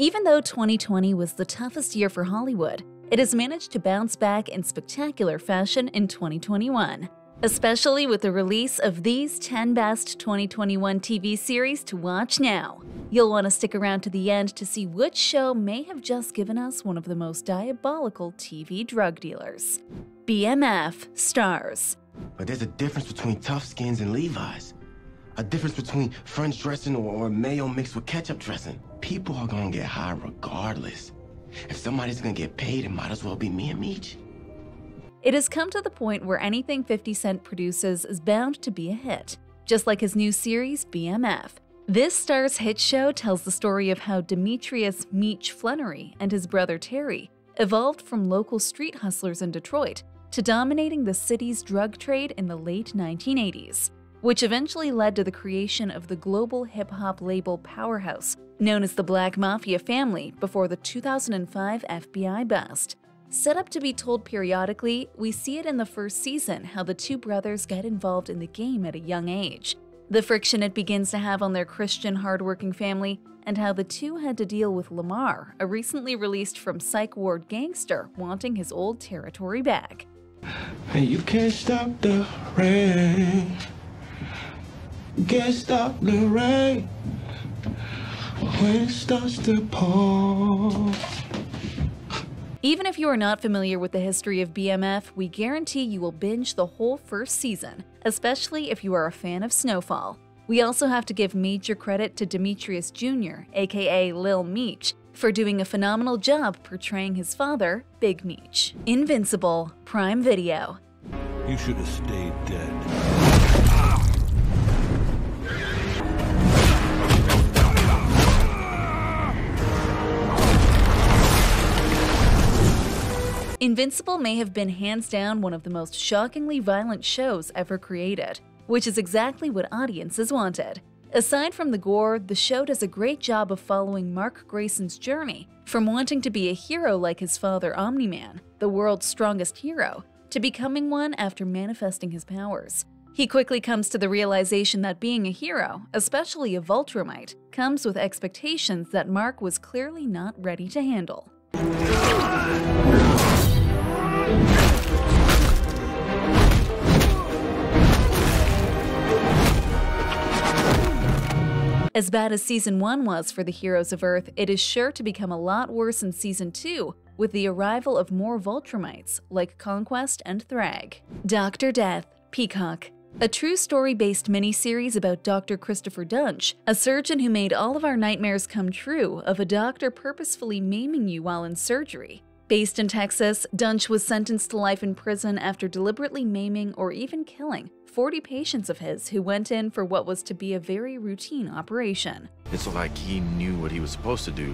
Even though 2020 was the toughest year for Hollywood, it has managed to bounce back in spectacular fashion in 2021, especially with the release of these 10 best 2021 TV series to watch now. You'll want to stick around to the end to see which show may have just given us one of the most diabolical TV drug dealers. BMF, Starz. But there's a difference between tough skins and Levi's. A difference between French dressing or mayo mixed with ketchup dressing. People are gonna get high regardless. If somebody's gonna get paid, it might as well be me and Meech. It has come to the point where anything 50 Cent produces is bound to be a hit, just like his new series, BMF. This Starz hit show tells the story of how Demetrius Meech Flenory and his brother Terry evolved from local street hustlers in Detroit to dominating the city's drug trade in the late 1980s. Which eventually led to the creation of the global hip-hop label Powerhouse, known as the Black Mafia Family, before the 2005 FBI bust. Set up to be told periodically, we see it in the first season how the two brothers get involved in the game at a young age, the friction it begins to have on their Christian, hardworking family, and how the two had to deal with Lamar, a recently released from psych ward gangster wanting his old territory back. Hey, you can't stop the rain. Can't stop the rain when it starts to pour. Even if you are not familiar with the history of BMF, we guarantee you will binge the whole first season, especially if you are a fan of Snowfall. We also have to give major credit to Demetrius Jr., aka Lil Meech, for doing a phenomenal job portraying his father, Big Meech. Invincible, Prime Video. You should have stayed dead. Invincible may have been hands down one of the most shockingly violent shows ever created, which is exactly what audiences wanted. Aside from the gore, the show does a great job of following Mark Grayson's journey from wanting to be a hero like his father Omni-Man, the world's strongest hero, to becoming one after manifesting his powers. He quickly comes to the realization that being a hero, especially a Viltrumite, comes with expectations that Mark was clearly not ready to handle. As bad as Season 1 was for the heroes of Earth, it is sure to become a lot worse in Season 2 with the arrival of more Viltrumites like Conquest and Thrag. Dr. Death, Peacock. A true story-based miniseries about Dr. Christopher Duntsch, a surgeon who made all of our nightmares come true of a doctor purposefully maiming you while in surgery. Based in Texas, Duntsch was sentenced to life in prison after deliberately maiming or even killing 40 patients of his who went in for what was to be a very routine operation. It's like he knew what he was supposed to do.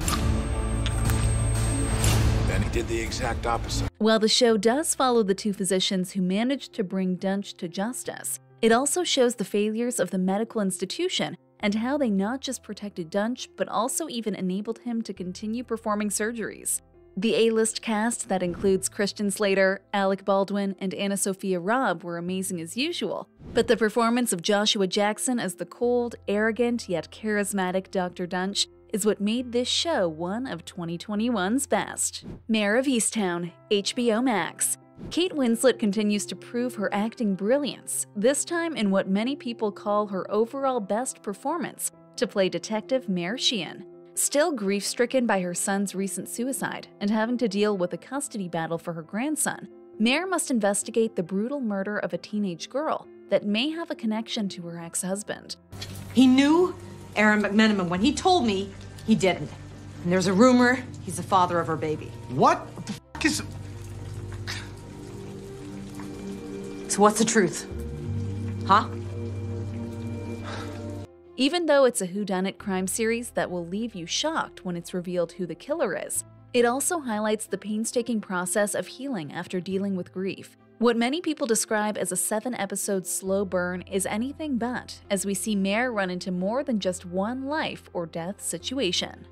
And he did the exact opposite. While the show does follow the two physicians who managed to bring Duntsch to justice, it also shows the failures of the medical institution and how they not just protected Duntsch, but also even enabled him to continue performing surgeries. The A-list cast that includes Christian Slater, Alec Baldwin, and Anna Sophia Robb were amazing as usual, but the performance of Joshua Jackson as the cold, arrogant, yet charismatic Dr. Duntsch is what made this show one of 2021's best. Mare of Easttown, HBO Max. Kate Winslet continues to prove her acting brilliance, this time in what many people call her overall best performance, to play Detective Mare Sheehan. Still grief-stricken by her son's recent suicide and having to deal with a custody battle for her grandson, Mare must investigate the brutal murder of a teenage girl that may have a connection to her ex-husband. He knew Aaron McMenamin when he told me he didn't. And there's a rumor he's the father of her baby. What the f*** is... So what's the truth? Huh? Even though it's a whodunit crime series that will leave you shocked when it's revealed who the killer is, it also highlights the painstaking process of healing after dealing with grief. What many people describe as a 7-episode slow burn is anything but, as we see Mare run into more than just one life or death situation.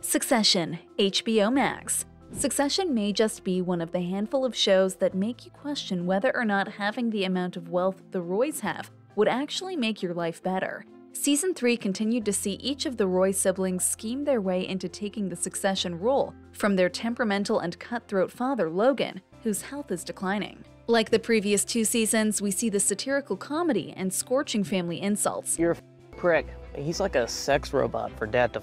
Succession, HBO Max. Succession may just be one of the handful of shows that make you question whether or not having the amount of wealth the Roys have would actually make your life better. Season 3 continued to see each of the Roy siblings scheme their way into taking the succession role from their temperamental and cutthroat father, Logan, whose health is declining. Like the previous two seasons, we see the satirical comedy and scorching family insults. You're a prick. He's like a sex robot for dad to.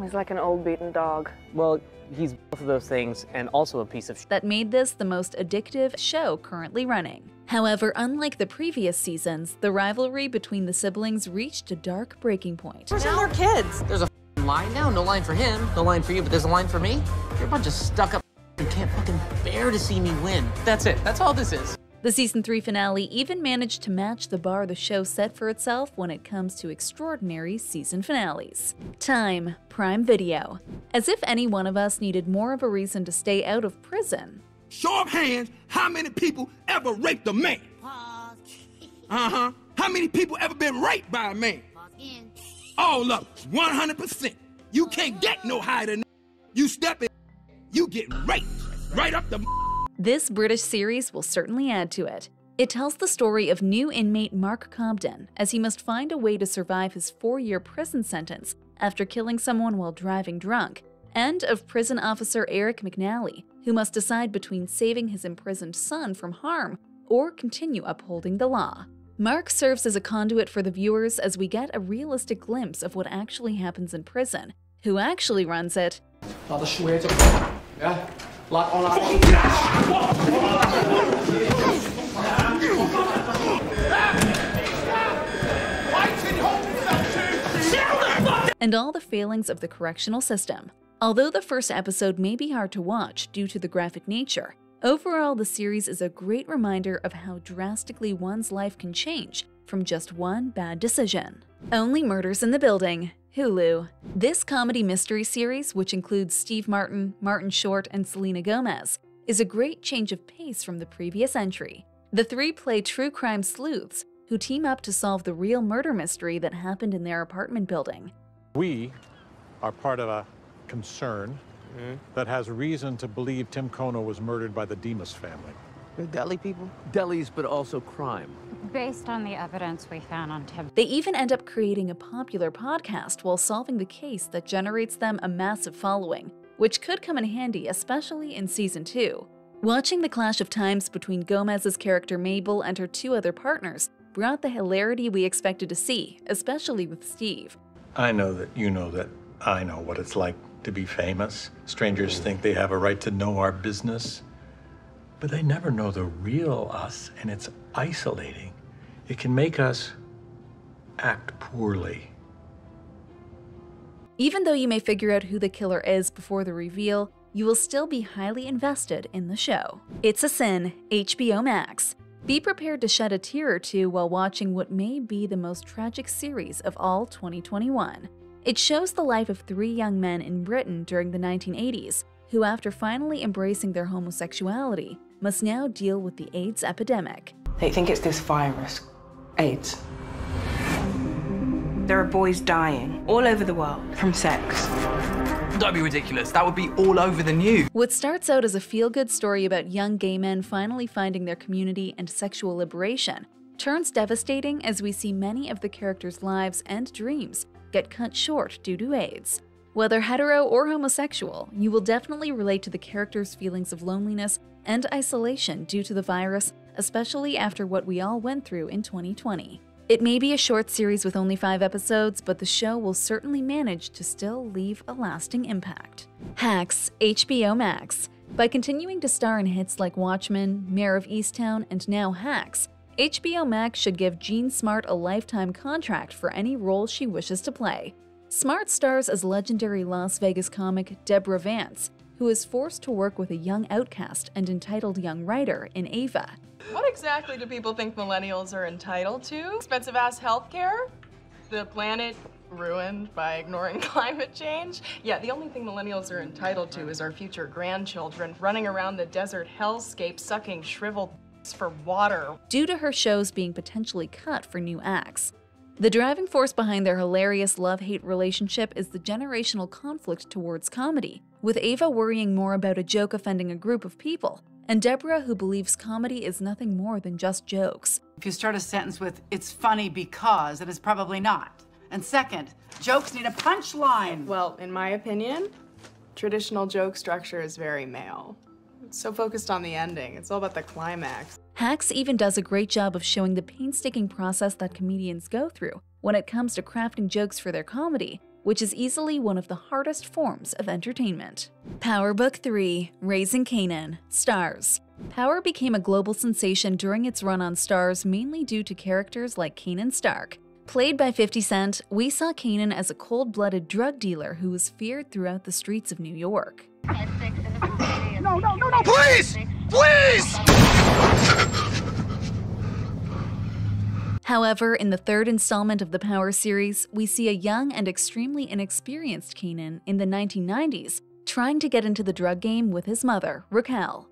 He's like an old beaten dog. Well, he's both of those things and also a piece of shit. That made this the most addictive show currently running. However, unlike the previous seasons, the rivalry between the siblings reached a dark breaking point. Where's all our kids? There's a line now, no line for him, no line for you, but there's a line for me. You're a bunch of stuck-up who can't fucking bear to see me win. That's it, that's all this is. The season 3 finale even managed to match the bar the show set for itself when it comes to extraordinary season finales. Time, Prime Video. As if any one of us needed more of a reason to stay out of prison. Show of hands, how many people ever raped a man? Uh-huh. How many people ever been raped by a man? All up, 100%. You can't get no higher. You step in, you get raped right up the. This British series will certainly add to it. It tells the story of new inmate Mark Cobden as he must find a way to survive his 4-year prison sentence after killing someone while driving drunk, and of prison officer Eric McNally, who must decide between saving his imprisoned son from harm or continue upholding the law. Mark serves as a conduit for the viewers as we get a realistic glimpse of what actually happens in prison, who actually runs it. Yeah. And all the failings of the correctional system. Although the first episode may be hard to watch due to the graphic nature, overall the series is a great reminder of how drastically one's life can change from just one bad decision. Only Murders in the Building. Hulu. This comedy mystery series, which includes Steve Martin, Martin Short, and Selena Gomez, is a great change of pace from the previous entry. The three play true crime sleuths who team up to solve the real murder mystery that happened in their apartment building. We are part of a concern that has reason to believe Tim Kono was murdered by the Demas family. They're deli people? Delis, but also crime. Based on the evidence we found on Tim. They even end up creating a popular podcast while solving the case that generates them a massive following, which could come in handy, especially in season 2. Watching the clash of times between Gomez's character Mabel and her two other partners brought the hilarity we expected to see, especially with Steve. I know that you know that I know what it's like to be famous. Strangers think they have a right to know our business, but they never know the real us, and it's isolating. It can make us act poorly. Even though you may figure out who the killer is before the reveal, you will still be highly invested in the show. It's a Sin, HBO Max. Be prepared to shed a tear or two while watching what may be the most tragic series of all 2021. It shows the life of three young men in Britain during the 1980s, who after finally embracing their homosexuality, must now deal with the AIDS epidemic. They think it's this virus, AIDS. There are boys dying all over the world from sex. Don't be ridiculous, that would be all over the news. What starts out as a feel-good story about young gay men finally finding their community and sexual liberation turns devastating as we see many of the characters' lives and dreams get cut short due to AIDS. Whether hetero or homosexual, you will definitely relate to the characters' feelings of loneliness and isolation due to the virus, especially after what we all went through in 2020. It may be a short series with only 5 episodes, but the show will certainly manage to still leave a lasting impact. Hacks, HBO Max. By continuing to star in hits like Watchmen, Mare of Easttown, and now Hacks, HBO Max should give Jean Smart a lifetime contract for any role she wishes to play. Smart stars as legendary Las Vegas comic Deborah Vance, who is forced to work with a young outcast and entitled young writer in Ava. What exactly do people think millennials are entitled to? Expensive-ass healthcare? The planet ruined by ignoring climate change? Yeah, the only thing millennials are entitled to is our future grandchildren running around the desert hellscape sucking shriveled for water. Due to her shows being potentially cut for new acts, The driving force behind their hilarious love-hate relationship is the generational conflict towards comedy, with Ava worrying more about a joke offending a group of people, and Deborah, who believes comedy is nothing more than just jokes. If you start a sentence with, "It's funny because," it is probably not. And second, jokes need a punchline. Well, in my opinion, traditional joke structure is very male. It's so focused on the ending. It's all about the climax. Hacks even does a great job of showing the painstaking process that comedians go through when it comes to crafting jokes for their comedy, which is easily one of the hardest forms of entertainment. Power Book 3: Raising Kanan, Starz. Power became a global sensation during its run on Starz mainly due to characters like Kanan Stark. Played by 50 Cent, we saw Kanan as a cold-blooded drug dealer who was feared throughout the streets of New York. No, no, no, no, please! Please! However, in the third installment of the Power series, we see a young and extremely inexperienced Kanan in the 1990s trying to get into the drug game with his mother, Raquel.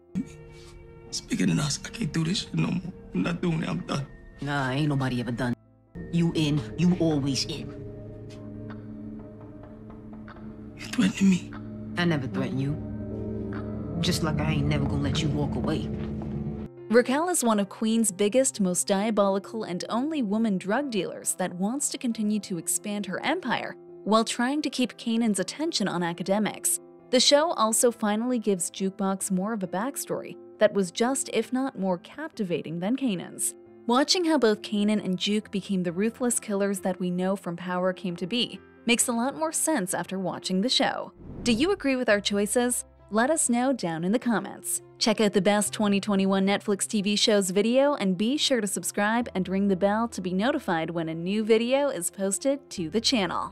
It's bigger than us. I can't do this shit no more. I'm not doing it. I'm done. Nah, ain't nobody ever done. You in, you always in. You threatening me? I never threaten you. Just like I ain't never gonna let you walk away. Raquel is one of Queen's biggest, most diabolical, and only woman drug dealers that wants to continue to expand her empire while trying to keep Kanan's attention on academics. The show also finally gives Jukebox more of a backstory that was just, if not more captivating than Kanan's. Watching how both Kanan and Juke became the ruthless killers that we know from Power came to be makes a lot more sense after watching the show. Do you agree with our choices? Let us know down in the comments. Check out the best 2021 Netflix TV shows video and be sure to subscribe and ring the bell to be notified when a new video is posted to the channel.